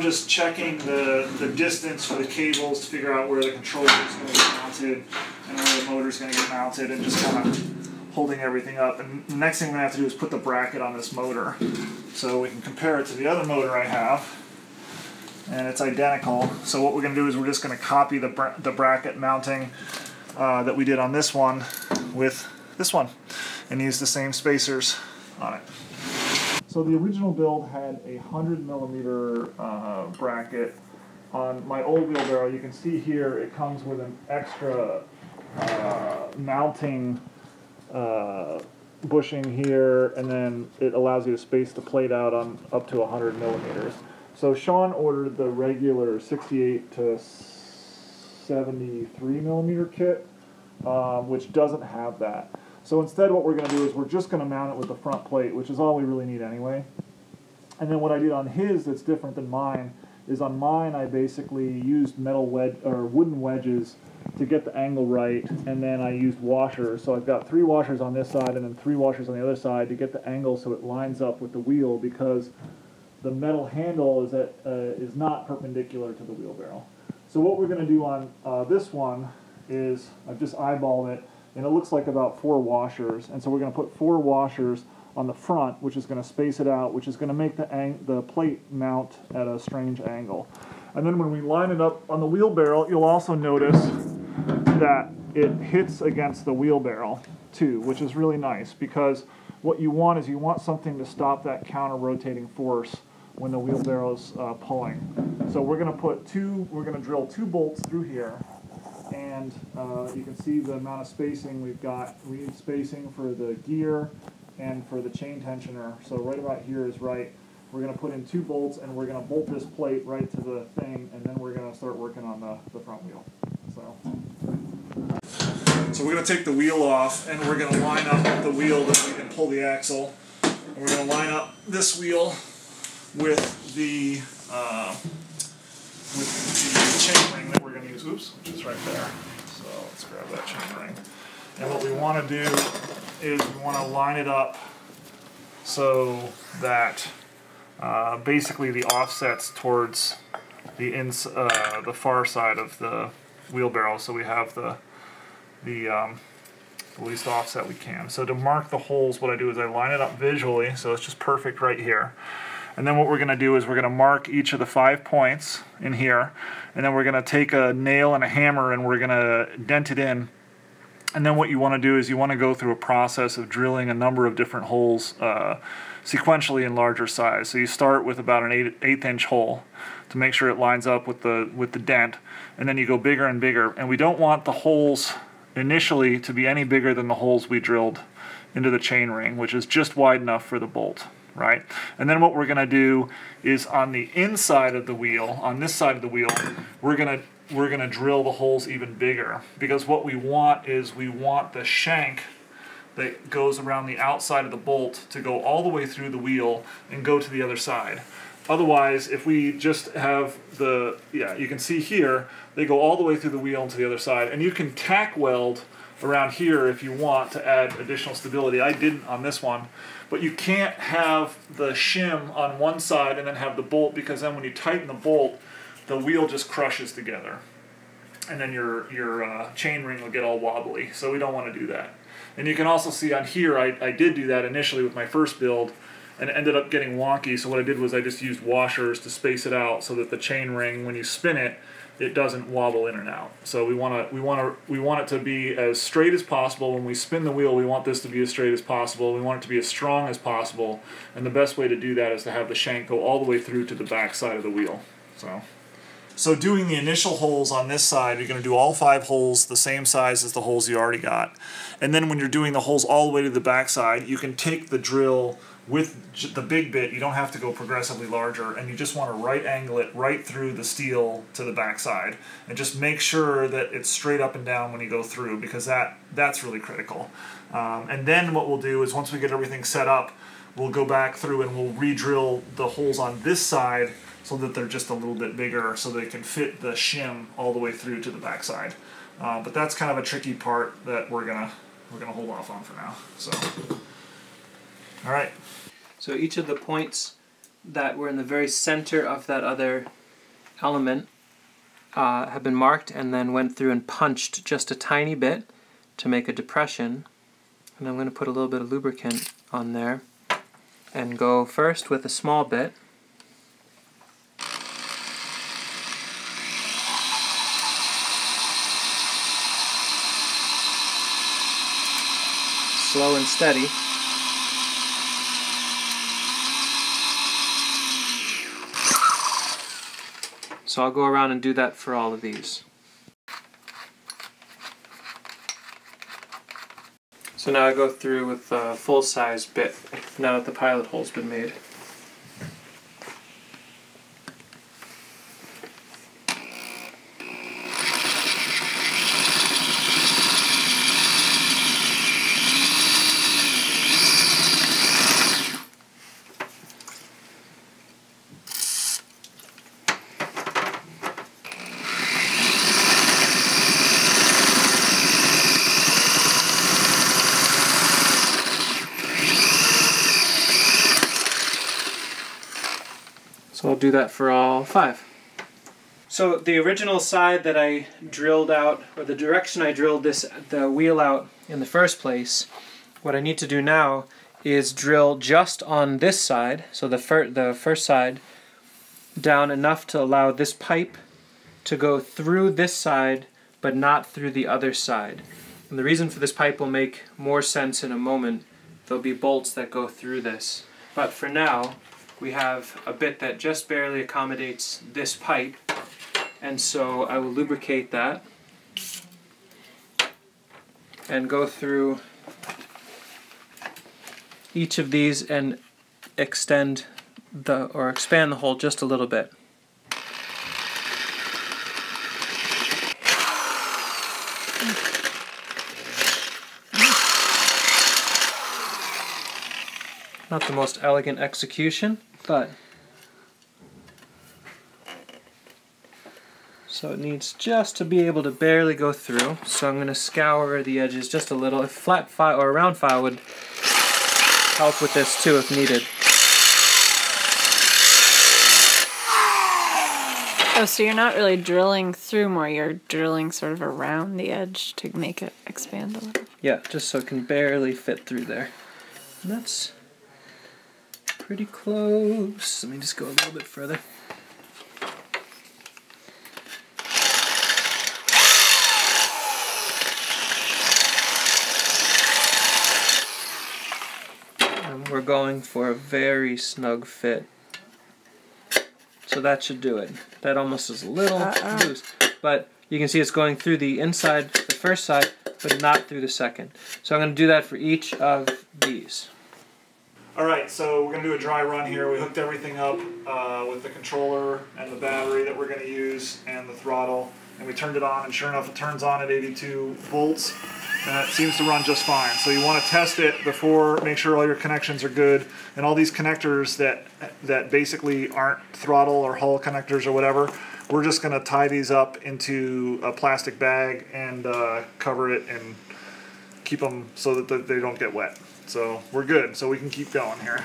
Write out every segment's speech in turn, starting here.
Just checking the distance for the cables to figure out where the controller is going to get mounted and where the motor is going to get mounted, and just kind of holding everything up. And the next thing we're going to have to do is put the bracket on this motor so we can compare it to the other motor I have, and it's identical. So what we're going to do is we're just going to copy the bracket mounting that we did on this one with this one and use the same spacers on it. So the original build had a 100mm bracket. On my old wheelbarrow, you can see here it comes with an extra mounting bushing here, and then it allows you to space the plate out on up to 100mm. So Sean ordered the regular 68 to 73mm kit, which doesn't have that. So instead what we're going to do is we're just going to mount it with the front plate, which is all we really need anyway. And then what I did on his that's different than mine is on mine I basically used metal wooden wedges to get the angle right, and then I used washers. So I've got 3 washers on this side and then 3 washers on the other side to get the angle so it lines up with the wheel, because the metal handle is not perpendicular to the wheelbarrow. So what we're going to do on this one is I've just eyeballed it, and it looks like about 4 washers, and so we're going to put 4 washers on the front, which is going to space it out, which is going to make the plate mount at a strange angle. And then when we line it up on the wheelbarrow, you'll also notice that it hits against the wheelbarrow too, which is really nice, because what you want is you want something to stop that counter-rotating force when the wheelbarrow's pulling. So we're going to drill 2 bolts through here. And you can see the amount of spacing we've got. We need spacing for the gear and for the chain tensioner. So right about here is right. We're going to put in 2 bolts, and we're going to bolt this plate right to the thing, and then we're going to start working on the front wheel. So we're going to take the wheel off, and we're going to line up the wheel that we can pull the axle. And we're going to line up this wheel with the chain ring that we're going to use, which is right there. So let's grab that chain ring. And what we want to do is we want to line it up so that basically the offset's towards the far side of the wheelbarrow, so we have the least offset we can. So to mark the holes, what I do is I line it up visually, so it's just perfect right here. And then what we're going to do is we're going to mark each of the 5 points in here, and then we're going to take a nail and a hammer and we're going to dent it in. And then what you want to do is you want to go through a process of drilling a number of different holes sequentially in larger size. So you start with about an 1/8-inch hole to make sure it lines up with the dent, and then you go bigger and bigger. And we don't want the holes initially to be any bigger than the holes we drilled into the chain ring, which is just wide enough for the bolt. Right? And then what we're going to do is on the inside of the wheel, on this side of the wheel, we're going to drill the holes even bigger, because what we want is we want the shank that goes around the outside of the bolt to go all the way through the wheel and go to the other side. Otherwise, if we just have you can see here, they go all the way through the wheel and to the other side, and you can tack weld around here if you want to add additional stability. I didn't on this one, but you can't have the shim on one side and then have the bolt, because then when you tighten the bolt, the wheel just crushes together, and then your chain ring will get all wobbly, so we don't want to do that. And you can also see on here, I did do that initially with my first build, and it ended up getting wonky, so what I did was I just used washers to space it out so that the chain ring, when you spin it, it doesn't wobble in and out. So we want it to be as straight as possible. When we spin the wheel, we want this to be as straight as possible. We want it to be as strong as possible. And the best way to do that is to have the shank go all the way through to the back side of the wheel. So doing the initial holes on this side, you're going to do all 5 holes the same size as the holes you already got. And then when you're doing the holes all the way to the back side, you can take the drill with the big bit. You don't have to go progressively larger, and you just want to right angle it right through the steel to the backside, and just make sure that it's straight up and down when you go through, because that's really critical. And then what we'll do is once we get everything set up, we'll go back through and we'll re-drill the holes on this side so that they're just a little bit bigger, so they can fit the shim all the way through to the backside. But that's kind of a tricky part that we're gonna hold off on for now. All right. So each of the points that were in the very center of that other element have been marked, and then went through and punched just a tiny bit to make a depression. And I'm going to put a little bit of lubricant on there and go first with a small bit. Slow and steady. So I'll go around and do that for all of these. So now I go through with the full-size bit, now that the pilot hole's been made. So I'll do that for all five. So the original side that I drilled out, or the direction I drilled the wheel out in the first place, what I need to do now is drill just on this side, so the first side, down enough to allow this pipe to go through this side, but not through the other side. And the reason for this pipe will make more sense in a moment. There'll be bolts that go through this. But for now, we have a bit that just barely accommodates this pipe, and so I will lubricate that and go through each of these and extend the, or expand the hole just a little bit. Not the most elegant execution, but so it needs just to be able to barely go through. So I'm going to scour the edges just a little. A flat file or a round file would help with this too if needed. Oh, so you're not really drilling through more, you're drilling sort of around the edge to make it expand a little. Yeah, just so it can barely fit through there. And that's pretty close. Let me just go a little bit further. And we're going for a very snug fit. So that should do it. That almost is a little loose, but you can see it's going through the inside, the first side, but not through the second. So I'm going to do that for each of these. Alright, so we're going to do a dry run here. We hooked everything up with the controller and the battery that we're going to use and the throttle, and we turned it on, and sure enough it turns on at 82 volts and it seems to run just fine. So you want to test it before, make sure all your connections are good, and all these connectors that basically aren't throttle or hull connectors or whatever, we're just going to tie these up into a plastic bag and cover it and keep them so that they don't get wet. So we're good, so we can keep going here.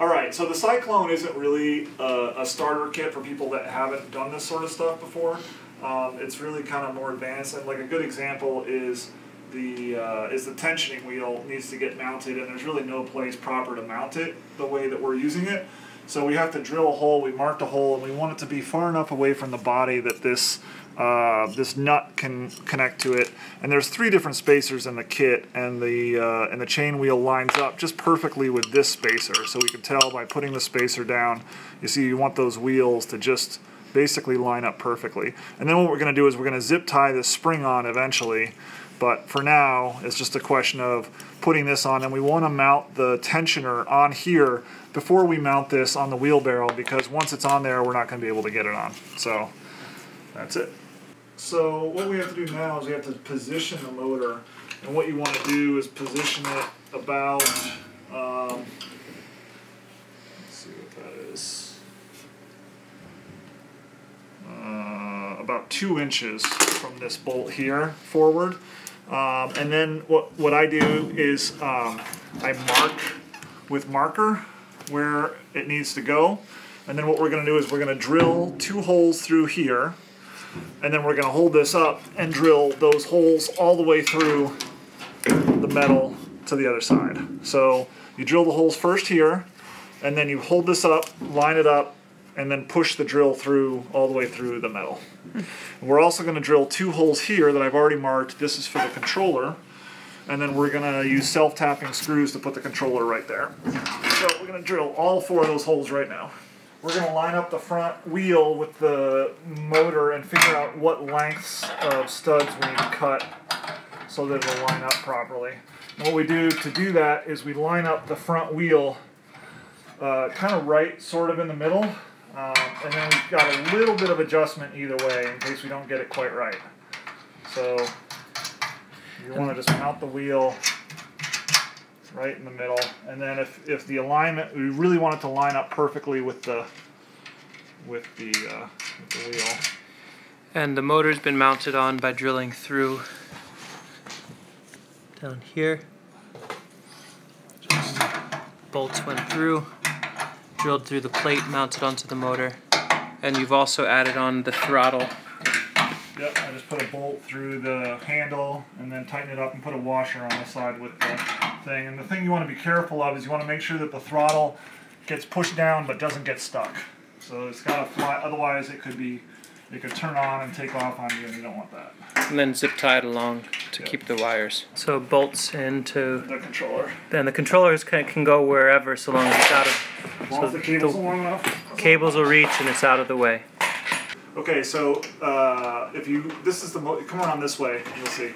Alright, so the Cyclone isn't really a starter kit for people that haven't done this sort of stuff before. It's really kind of more advanced, and like a good example is the tensioning wheel needs to get mounted, and there's really no place proper to mount it the way that we're using it. So we have to drill a hole, we marked a hole, and we want it to be far enough away from the body that this nut can connect to it. And there's three different spacers in the kit, and the chain wheel lines up just perfectly with this spacer. So we can tell by putting the spacer down, you see you want those wheels to just basically line up perfectly. And then what we're going to do is we're going to zip tie this spring on eventually, but for now it's just a question of putting this on, and we want to mount the tensioner on here before we mount this on the wheelbarrow, because once it's on there we're not going to be able to get it on. So that's it. So what we have to do now is we have to position the motor, and what you want to do is position it about, let's see what that is, about 2 inches from this bolt here forward. And then what I do is I mark with marker where it needs to go. And then what we're going to do is we're going to drill 2 holes through here, and then we're going to hold this up and drill those holes all the way through the metal to the other side. So you drill the holes first here, and then you hold this up, line it up, and then push the drill through all the way through the metal. We're also going to drill 2 holes here that I've already marked. This is for the controller. And then we're going to use self-tapping screws to put the controller right there. So we're going to drill all 4 of those holes right now. We're going to line up the front wheel with the motor and figure out what lengths of studs we need to cut so that it'll line up properly. And what we do to do that is we line up the front wheel kind of right, sort of in the middle, and then we've got a little bit of adjustment either way in case we don't get it quite right. So you want to just mount the wheel right in the middle, and then if the alignment, we really want it to line up perfectly with the wheel. And the motor's been mounted on by drilling through down here. Just bolts went through, drilled through the plate, mounted onto the motor, and you've also added on the throttle. Yep, I just put a bolt through the handle and then tighten it up and put a washer on the side with the thing. And the thing you want to be careful of is you want to make sure that the throttle gets pushed down but doesn't get stuck. So it's got to fly, otherwise it could turn on and take off on you, and you don't want that. And then zip tie it along to keep the wires. So it bolts into the controller. Then the controllers can go wherever so long as it's out of... So the cables are long enough. Cables will reach and it's out of the way. Okay, so come around this way, you'll see.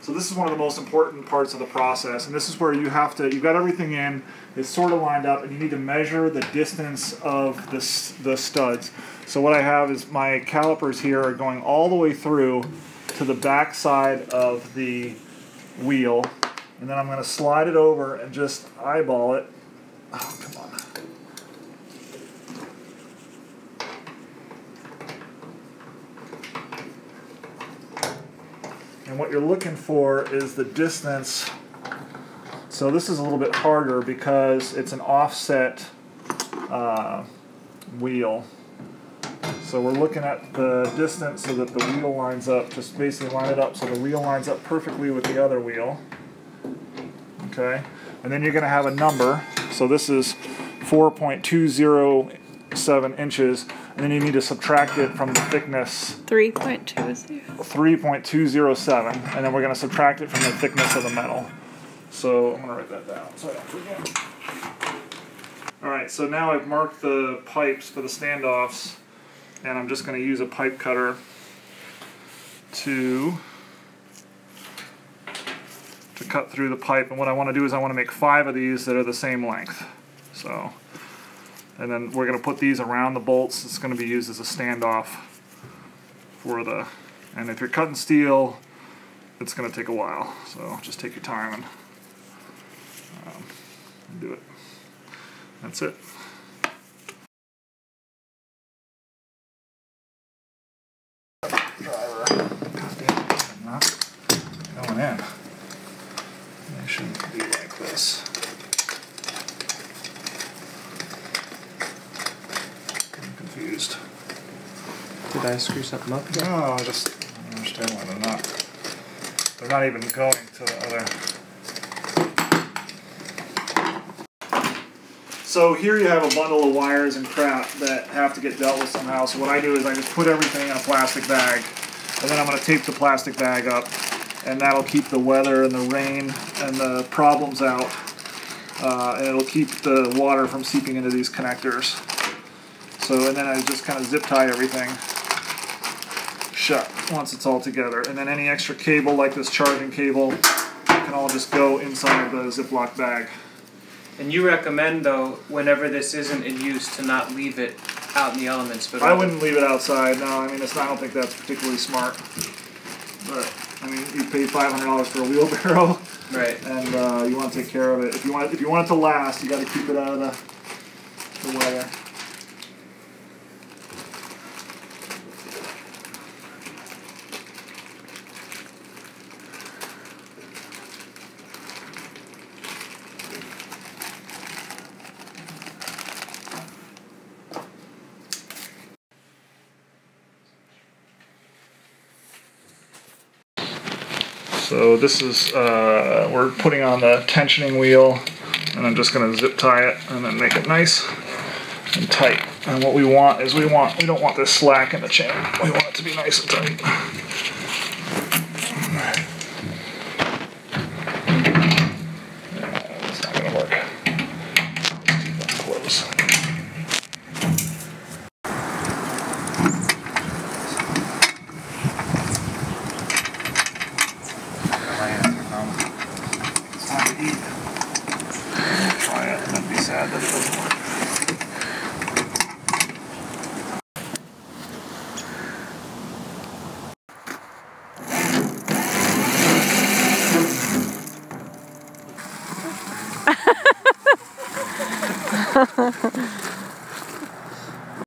So this is one of the most important parts of the process, and this is where you've got everything in, it's sort of lined up, and you need to measure the distance of the studs. So what I have is my calipers here are going all the way through to the back side of the wheel, and then I'm going to slide it over and just eyeball it. Oh, come on. And what you're looking for is the distance. So this is a little bit harder because it's an offset wheel. So we're looking at the distance so that the wheel lines up, just basically line it up so the wheel lines up perfectly with the other wheel. Okay, and then you're going to have a number. So this is 4.207 inches. And then you need to subtract it from the thickness. 3.20. 3.207. And then we're going to subtract it from the thickness of the metal. So I'm going to write that down so I don't forget. Alright, so now I've marked the pipes for the standoffs. And I'm just going to use a pipe cutter to cut through the pipe. And what I want to do is I want to make 5 of these that are the same length. So... And then we're going to put these around the bolts. It's going to be used as a standoff for the... And if you're cutting steel, it's going to take a while. So just take your time and do it. That's it. Driver. God damn it, I'm not going in. They shouldn't be like this. Confused. Did I screw something up again? No, I don't understand why they're not even going to the other. So here you have a bundle of wires and crap that have to get dealt with somehow. So what I do is I just put everything in a plastic bag, and then I'm going to tape the plastic bag up, and that'll keep the weather and the rain and the problems out, and it'll keep the water from seeping into these connectors. So, and then I just kind of zip tie everything shut once it's all together. And then any extra cable, like this charging cable, can all just go inside the Ziploc bag. And you recommend, though, whenever this isn't in use, to not leave it out in the elements. But I wouldn't leave it outside, no. I mean, I don't think that's particularly smart. But, I mean, you paid $500 for a wheelbarrow. Right. And you want to take care of it. If you want it to last, you got to keep it out of the weather. So this is, we're putting on the tensioning wheel, and I'm just going to zip tie it and then make it nice and tight. And what we want is we don't want this slack in the chain. We want it to be nice and tight.